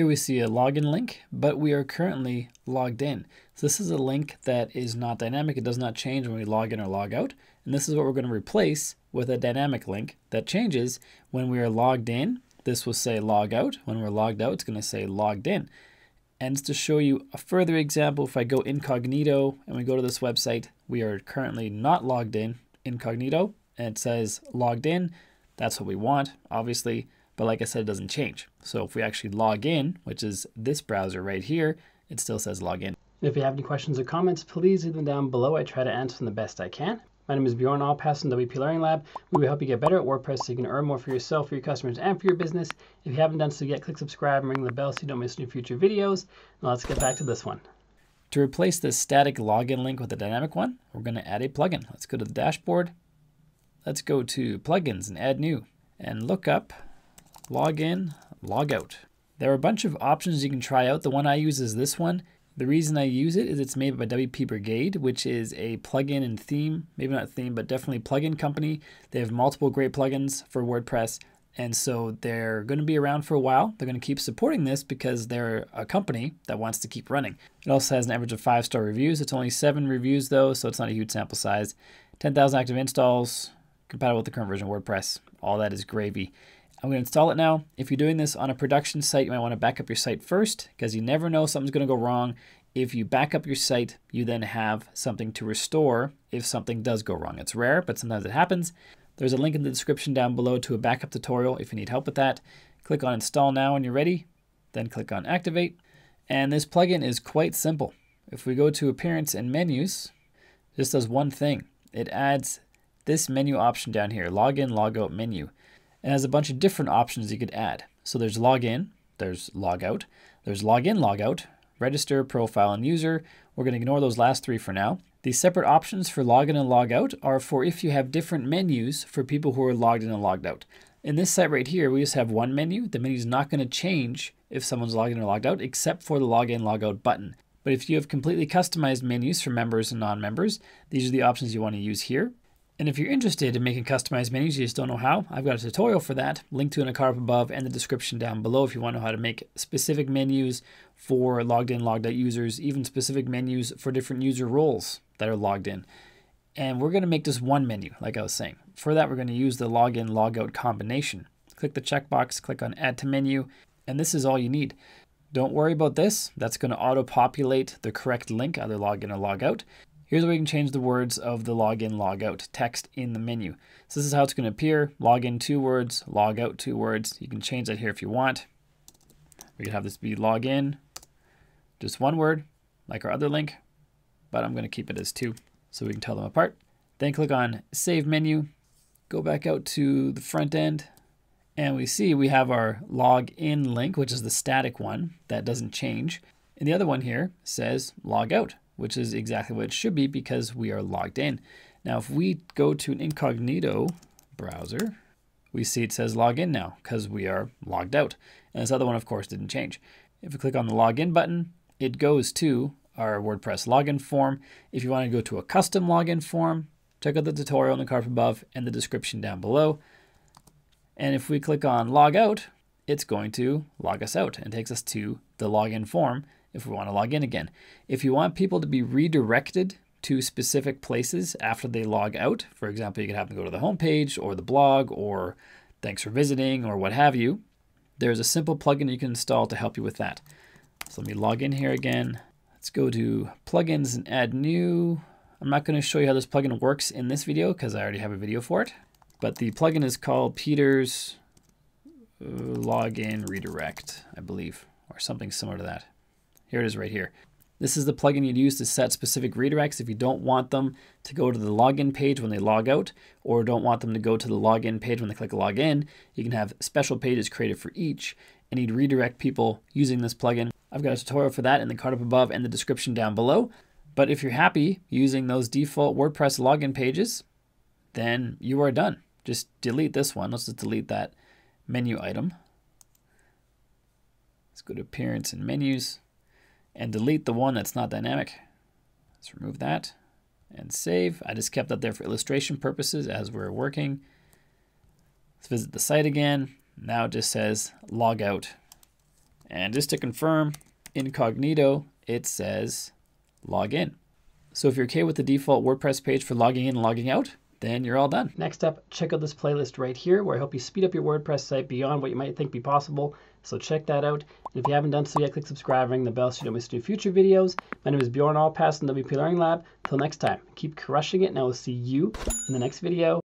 Here we see a login link, but we are currently logged in. So this is a link that is not dynamic. It does not change when we log in or log out. And this is what we're going to replace with a dynamic link that changes when we are logged in. This will say log out. When we're logged out, it's going to say logged in. And to show you a further example, if I go incognito and we go to this website, we are currently not logged in, incognito, and it says logged in. That's what we want, obviously. But like I said, it doesn't change. So if we actually log in, which is this browser right here, it still says log in. If you have any questions or comments, please leave them down below. I try to answer them the best I can. My name is Bjorn Allpass from WP Learning Lab. We will help you get better at WordPress so you can earn more for yourself, for your customers, and for your business. If you haven't done so yet, click subscribe and ring the bell so you don't miss any future videos. Now let's get back to this one. To replace this static login link with a dynamic one, we're going to add a plugin. Let's go to the dashboard. Let's go to plugins and add new and look up login, log out. There are a bunch of options you can try out. The one I use is this one. The reason I use it is it's made by WP Brigade, which is a plugin and theme, maybe not theme, but definitely plugin company. They have multiple great plugins for WordPress. And so they're going to be around for a while. They're going to keep supporting this because they're a company that wants to keep running. It also has an average of 5-star reviews. It's only 7 reviews though, so it's not a huge sample size. 10,000 active installs, compatible with the current version of WordPress. All that is gravy. I'm going to install it now. If you're doing this on a production site, you might want to back up your site first because you never know something's going to go wrong. If you back up your site, you then have something to restore if something does go wrong. It's rare, but sometimes it happens. There's a link in the description down below to a backup tutorial if you need help with that. Click on install now when you're ready, then click on activate. And this plugin is quite simple. If we go to appearance and menus, this does one thing. It adds this menu option down here, login, logout menu. It has a bunch of different options you could add. So there's login, there's logout, there's login, logout, register, profile, and user. We're going to ignore those last three for now. These separate options for login and logout are for if you have different menus for people who are logged in and logged out. In this site right here, we just have one menu. The menu is not going to change if someone's logged in or logged out, except for the login, logout button. But if you have completely customized menus for members and non-members, these are the options you want to use here. And if you're interested in making customized menus, you just don't know how, I've got a tutorial for that, linked to in a card up above and the description down below if you want to know how to make specific menus for logged in, logged out users, even specific menus for different user roles that are logged in. And we're going to make this one menu, like I was saying. For that, we're going to use the login, logout combination. Click the checkbox, click on add to menu, and this is all you need. Don't worry about this. That's going to auto-populate the correct link, either login or logout. Here's where you can change the words of the login, logout text in the menu. So this is how it's going to appear. Login 2 words, logout 2 words. You can change that here if you want. We can have this be login, just 1 word, like our other link, but I'm going to keep it as 2 so we can tell them apart. Then click on save menu, go back out to the front end, and we see we have our login link, which is the static one that doesn't change. And the other one here says logout, which is exactly what it should be because we are logged in. Now, if we go to an incognito browser, we see it says log in now because we are logged out. And this other one, of course, didn't change. If we click on the login button, it goes to our WordPress login form. If you want to go to a custom login form, check out the tutorial in the card above and the description down below. And if we click on log out, it's going to log us out and takes us to the login form if we want to log in again. If you want people to be redirected to specific places after they log out, for example, you could have them go to the homepage or the blog or thanks for visiting or what have you, there's a simple plugin you can install to help you with that. So let me log in here again. Let's go to plugins and add new. I'm not going to show you how this plugin works in this video because I already have a video for it, but the plugin is called Peter's Login Redirect, I believe, or something similar to that. Here it is right here. This is the plugin you'd use to set specific redirects if you don't want them to go to the login page when they log out or don't want them to go to the login page when they click login. You can have special pages created for each and you'd redirect people using this plugin. I've got a tutorial for that in the card up above and the description down below. But if you're happy using those default WordPress login pages, then you are done. Just delete this one. Let's just delete that menu item. Let's go to appearance and menus and delete the one that's not dynamic. Let's remove that and save. I just kept that there for illustration purposes as we're working. Let's visit the site again. Now it just says log out And just to confirm, incognito, it says log in. So if you're okay with the default WordPress page for logging in and logging out, then you're all done. Next up, check out this playlist right here where I help you speed up your WordPress site beyond what you might think be possible. So check that out. And if you haven't done so yet, click subscribe, ring the bell so you don't miss new future videos. My name is Bjorn Allpass from WP Learning Lab. Till next time, keep crushing it and I will see you in the next video.